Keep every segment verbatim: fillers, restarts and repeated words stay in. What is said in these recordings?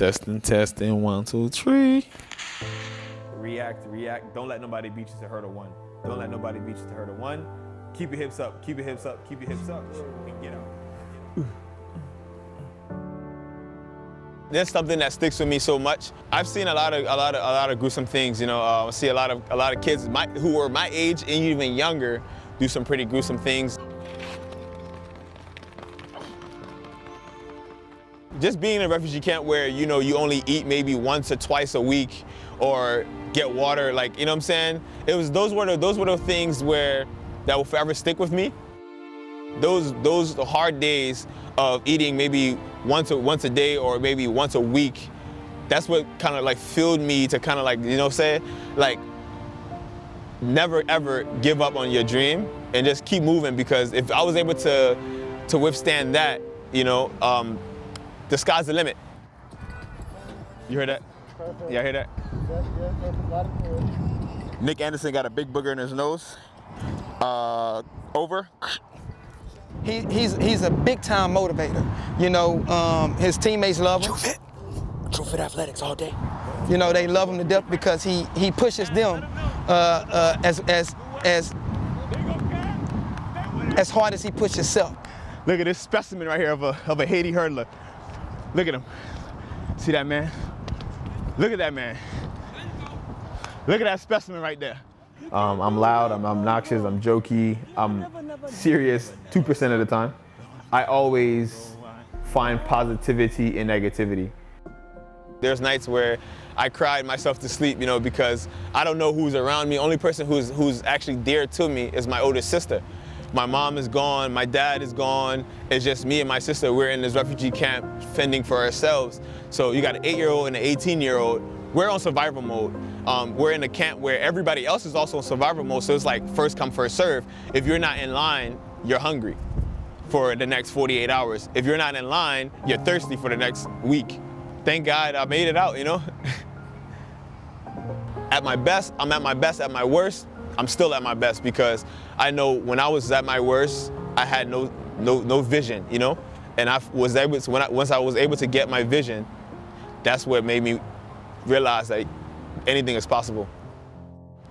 Testing, testing, one, two, three. React, react. Don't let nobody beat you to hurdle one. Don't let nobody beat you to hurdle one. Keep your hips up, keep your hips up, keep your hips up, and get out. Get out. There's something that sticks with me so much. I've seen a lot of a lot of a lot of gruesome things. You know, uh, I see a lot of a lot of kids my, who were my age and even younger do some pretty gruesome things. Just being in a refugee camp where you know you only eat maybe once or twice a week, or get water, like you know what I'm saying. It was those were the, those were the things where that will forever stick with me. Those those hard days of eating maybe once a, once a day or maybe once a week, that's what kind of like fueled me to kind of like, you know what I'm saying? Like, never ever give up on your dream and just keep moving, because if I was able to, to withstand that, you know, um, the sky's the limit. You heard that? Perfect. Yeah, I hear that? Yes, yes, yes, a lot of good. Nick Anderson got a big booger in his nose. Uh, over. He, he's, he's a big-time motivator. You know, um, his teammates love him. True Fit. True Fit Athletics all day. You know, they love him to death because he, he pushes them uh, uh, as, as, as, as hard as he pushes himself. Look at this specimen right here of a, of a Haiti hurdler. Look at him. See that man? Look at that man. Look at that specimen right there. Um, I'm loud, I'm obnoxious, I'm jokey, I'm serious two percent of the time. I always find positivity in negativity. There's nights where I cried myself to sleep, you know, because I don't know who's around me. Only person who's, who's actually dear to me is my older sister. My mom is gone, my dad is gone. It's just me and my sister. We're in this refugee camp fending for ourselves. So you got an eight-year-old and an eighteen-year-old. We're on survival mode. Um, we're in a camp where everybody else is also in survival mode, so it's like first come, first serve. If you're not in line, you're hungry for the next forty-eight hours. If you're not in line, you're thirsty for the next week. Thank God I made it out, you know? At my best, I'm at my best. At my worst, I'm still at my best, because I know when I was at my worst, I had no, no, no vision, you know? And I was able to, when I, once I was able to get my vision, that's what made me realize that anything is possible.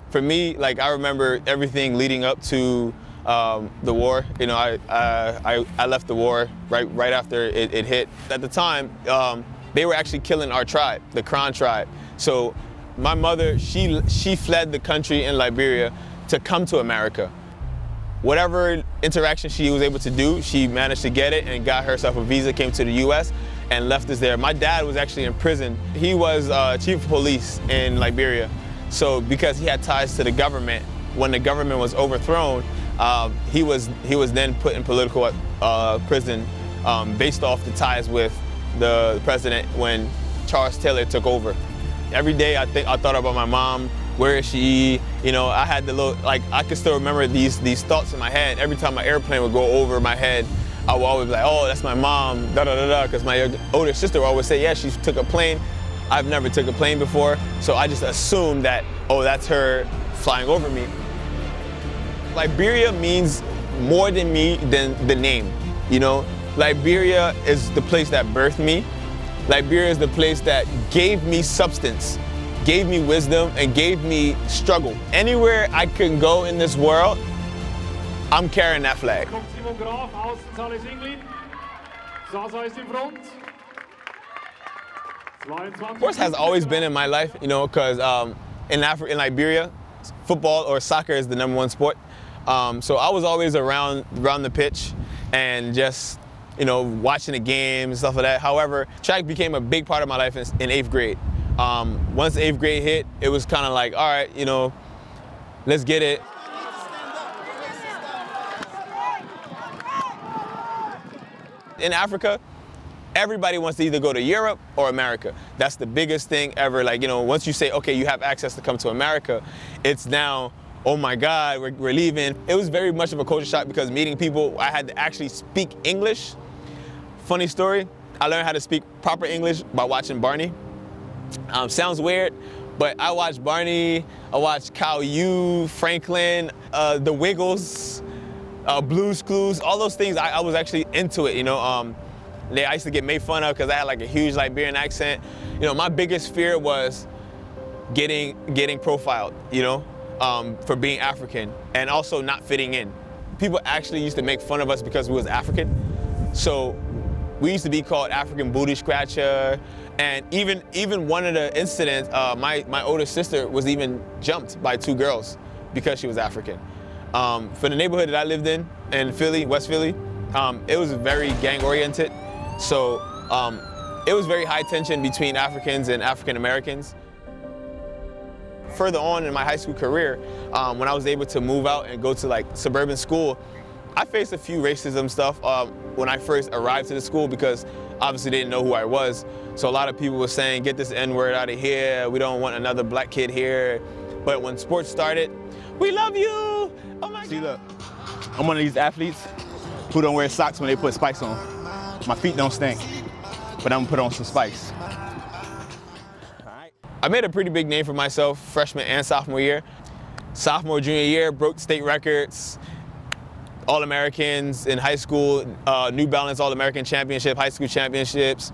For me, like, I remember everything leading up to um, the war. You know, I, uh, I I left the war right right after it, it hit. At the time, um, they were actually killing our tribe, the Kron tribe. So my mother, she she fled the country in Liberia to come to America. Whatever interaction she was able to do, she managed to get it and got herself a visa, came to the U S, and left us there. My dad was actually in prison. He was uh, chief of police in Liberia. So because he had ties to the government, when the government was overthrown, uh, he was he was then put in political uh, prison um, based off the ties with the president when Charles Taylor took over. Every day I think I thought about my mom. Where is she? You know, I had the little, like, I could still remember these these thoughts in my head. Every time my airplane would go over my head, I would always be like, oh, that's my mom, da da da da, because my older sister would always say, yeah, she took a plane. I've never took a plane before, so I just assumed that, oh, that's her flying over me. Liberia means more than me than the name, you know? Liberia is the place that birthed me. Liberia is the place that gave me substance, gave me wisdom, and gave me struggle. Anywhere I can go in this world, I'm carrying that flag. Sports has always been in my life, you know, because um, in, in Liberia, football or soccer is the number one sport. Um, so I was always around, around the pitch and just, you know, watching the games and stuff like that. However, track became a big part of my life in, in eighth grade. Um, once eighth grade hit, it was kind of like, all right, you know, let's get it. In Africa, everybody wants to either go to Europe or America. That's the biggest thing ever. Like, you know, once you say, okay, you have access to come to America, it's now, oh my God, we're, we're leaving. It was very much of a culture shock because meeting people, I had to actually speak English. Funny story, I learned how to speak proper English by watching Barney. Um, sounds weird, but I watched Barney, I watched Kyle Yu, Franklin, uh, The Wiggles, uh, Blues Clues, all those things. I, I was actually into it, you know. Um, They, I used to get made fun of because I had like a huge Liberian accent. You know, my biggest fear was getting getting profiled, you know, um, for being African, and also not fitting in. People actually used to make fun of us because we was African. So we used to be called African booty scratcher. And even even one of the incidents, uh, my, my older sister was even jumped by two girls because she was African. Um, for the neighborhood that I lived in, in Philly, West Philly, um, it was very gang-oriented. So um, it was very high tension between Africans and African-Americans. Further on in my high school career, um, when I was able to move out and go to like suburban school, I faced a few racism stuff um, when I first arrived to the school because obviously they didn't know who I was. So a lot of people were saying, get this N-word out of here. We don't want another black kid here. But when sports started, we love you. Oh my God. See, look, I'm one of these athletes who don't wear socks when they put spikes on. My feet don't stink, but I'm gonna put on some spikes. I made a pretty big name for myself freshman and sophomore year. Sophomore, junior year, broke state records, All-Americans in high school, uh, New Balance All-American Championship, high school championships,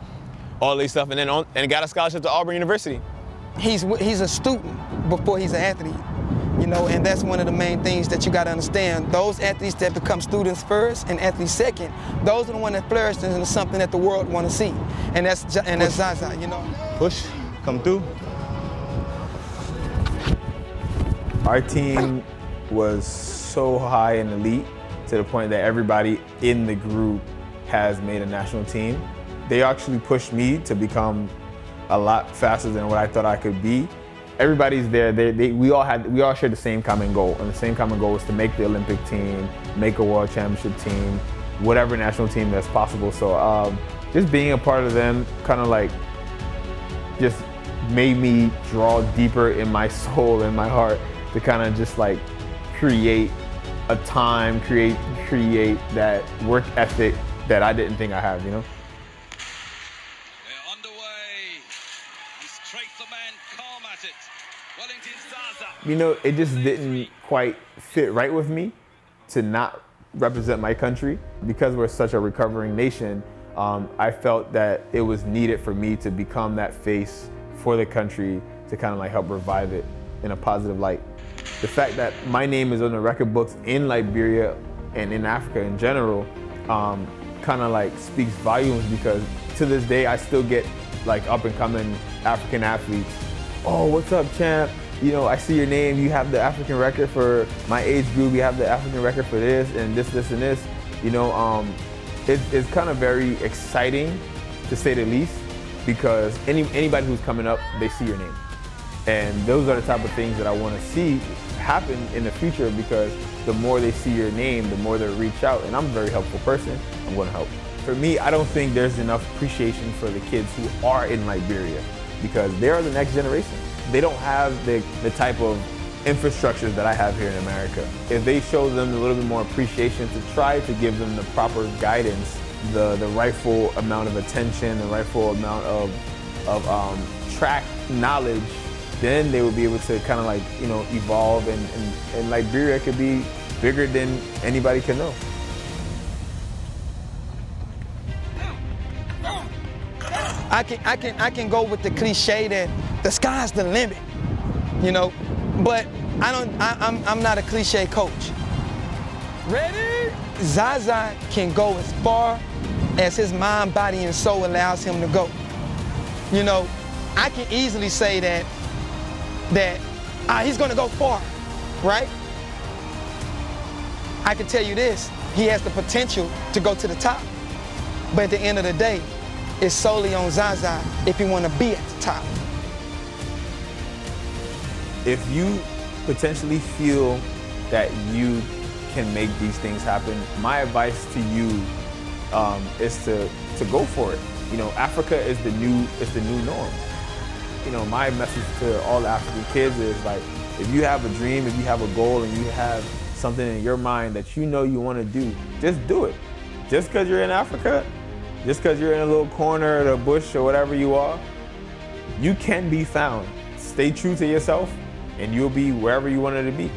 all these stuff, and then on, and got a scholarship to Auburn University. He's, he's a student before he's an athlete, you know, and that's one of the main things that you got to understand. Those athletes that become students first and athletes second, those are the ones that flourish into something that the world want to see, and that's, and that's Zaza, you know. Push, come through. Our team was so high and elite to the point that everybody in the group has made a national team. They actually pushed me to become a lot faster than what I thought I could be. Everybody's there. They, they, we all had, we all shared the same common goal, and the same common goal was to make the Olympic team, make a world championship team, whatever national team that's possible. So um, just being a part of them kind of like just made me draw deeper in my soul, in my heart, to kind of just like create a time, create create that work ethic that I didn't think I have, you know? They're underway. He's straight the man, calm at it. Wellington Zaza. You know, it just didn't quite fit right with me to not represent my country. Because we're such a recovering nation, um, I felt that it was needed for me to become that face for the country to kind of like help revive it in a positive light. The fact that my name is on the record books in Liberia and in Africa in general um, kind of like speaks volumes, because to this day I still get like up and coming African athletes. Oh, what's up, champ? You know, I see your name. You have the African record for my age group. You have the African record for this and this, this, and this. You know, um, it, it's kind of very exciting to say the least, because any anybody who's coming up, they see your name. And those are the type of things that I want to see happen in the future, because the more they see your name, the more they reach out. And I'm a very helpful person. I'm going to help. For me, I don't think there's enough appreciation for the kids who are in Liberia, because they are the next generation. They don't have the, the type of infrastructure that I have here in America. If they show them a little bit more appreciation, to try to give them the proper guidance, the, the rightful amount of attention, the rightful amount of, of um, track knowledge, then they would be able to kind of like, you know, evolve, and, and, and Liberia could be bigger than anybody can know. I can, I can, I can go with the cliche that the sky's the limit, you know, but I don't, I, I'm, I'm not a cliche coach. Ready? Zaza can go as far as his mind, body, and soul allows him to go. You know, I can easily say that that uh, he's going to go far, right? I can tell you this, he has the potential to go to the top, but at the end of the day, it's solely on Zaza if he want to be at the top. If you potentially feel that you can make these things happen, my advice to you um, is to, to go for it. You know, Africa is the new, is the new norm. You know, my message to all the African kids is like, if you have a dream, if you have a goal, and you have something in your mind that you know you want to do, just do it. Just because you're in Africa, just because you're in a little corner or the bush or whatever you are, you can be found. Stay true to yourself, and you'll be wherever you wanted to be.